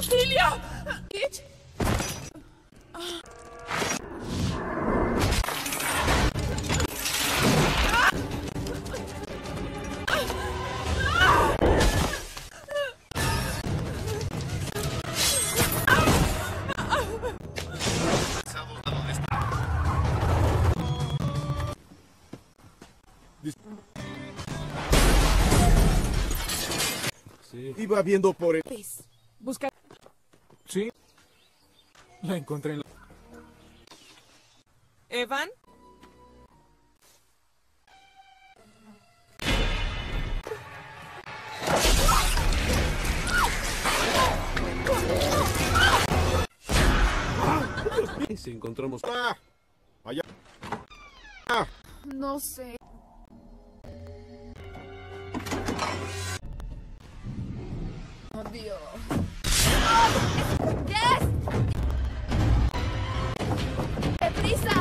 ¡Auxilio! ¿Bitch? Sí. Iba viendo por el... Busca... Sí. La encontré en la... ¿Evan? Si encontramos... Ah, allá. Ah. No sé. Dios. ¡Oh! ¡Yes! ¡Qué prisa!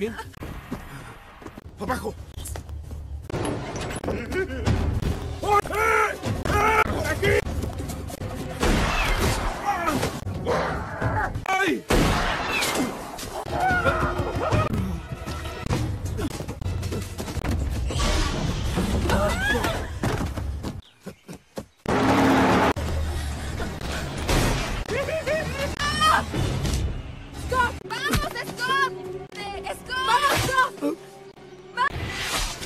Bien. ¡Abajo! ¡Por aquí! ¡Ay!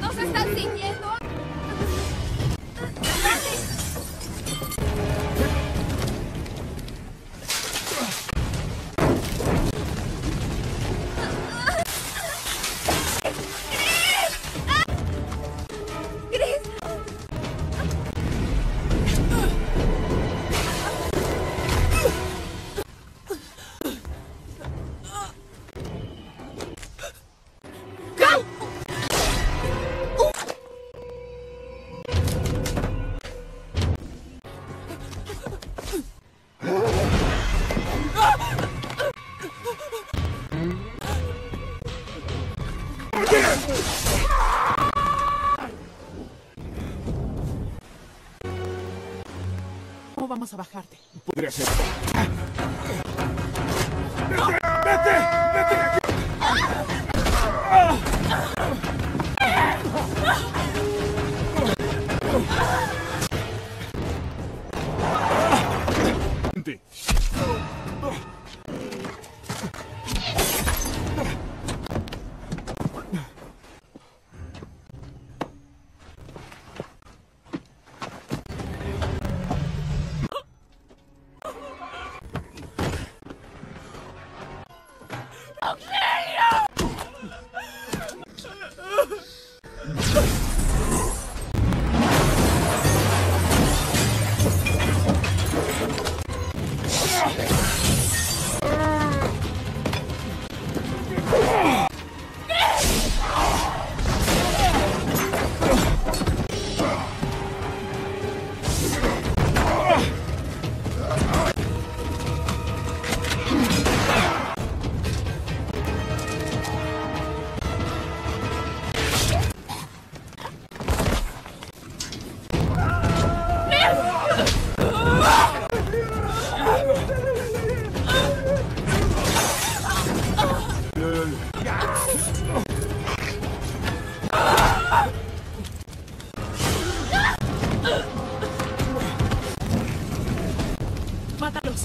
¡Nos están siguiendo! ¿Cómo vamos a bajarte? Podría ser. ¡No! ¡Vete! ¡Vete de aquí! ¡Auxilio! ¡Mátalos!